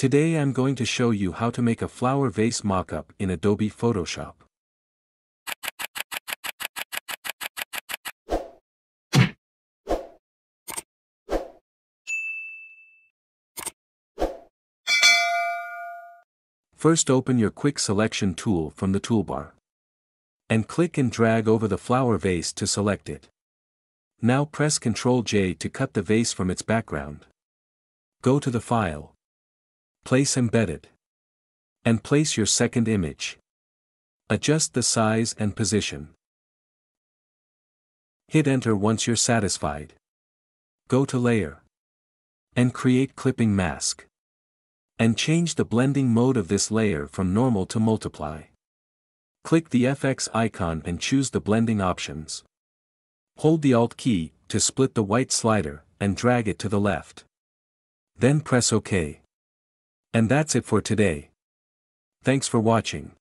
Today I'm going to show you how to make a flower vase mock-up in Adobe Photoshop. First, open your Quick Selection tool from the toolbar and click and drag over the flower vase to select it. Now press Ctrl-J to cut the vase from its background. Go to the File, Place Embedded, and place your second image. Adjust the size and position. Hit Enter once you're satisfied. Go to Layer and create Clipping Mask, and change the blending mode of this layer from Normal to Multiply. Click the FX icon and choose the blending options. Hold the Alt key to split the white slider and drag it to the left. Then press OK. And that's it for today. Thanks for watching.